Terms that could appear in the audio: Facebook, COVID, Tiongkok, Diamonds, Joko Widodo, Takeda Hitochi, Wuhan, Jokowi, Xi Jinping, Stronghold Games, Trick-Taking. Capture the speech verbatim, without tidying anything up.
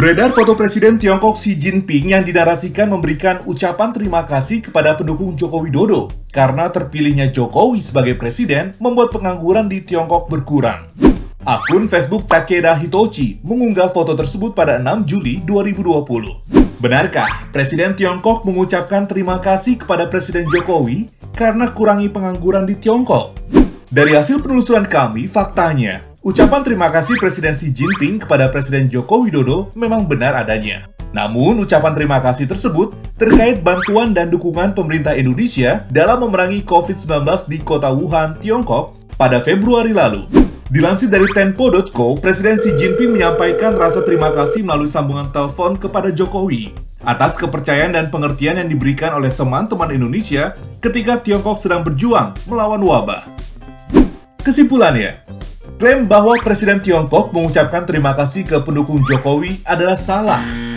Beredar foto Presiden Tiongkok Xi Jinping yang dinarasikan memberikan ucapan terima kasih kepada pendukung Joko Widodo karena terpilihnya Jokowi sebagai presiden membuat pengangguran di Tiongkok berkurang. Akun Facebook Takeda Hitochi mengunggah foto tersebut pada enam Juli dua ribu dua puluh. Benarkah Presiden Tiongkok mengucapkan terima kasih kepada Presiden Jokowi karena kurangi pengangguran di Tiongkok? Dari hasil penelusuran kami, faktanya, ucapan terima kasih Presiden Xi Jinping kepada Presiden Joko Widodo memang benar adanya. Namun, ucapan terima kasih tersebut terkait bantuan dan dukungan pemerintah Indonesia dalam memerangi COVID sembilan belas di kota Wuhan, Tiongkok pada Februari lalu. Dilansir dari Tempo titik co, Presiden Xi Jinping menyampaikan rasa terima kasih melalui sambungan telepon kepada Jokowi atas kepercayaan dan pengertian yang diberikan oleh teman-teman Indonesia ketika Tiongkok sedang berjuang melawan wabah. Kesimpulannya, klaim bahwa Presiden Tiongkok mengucapkan terima kasih ke pendukung Jokowi adalah salah.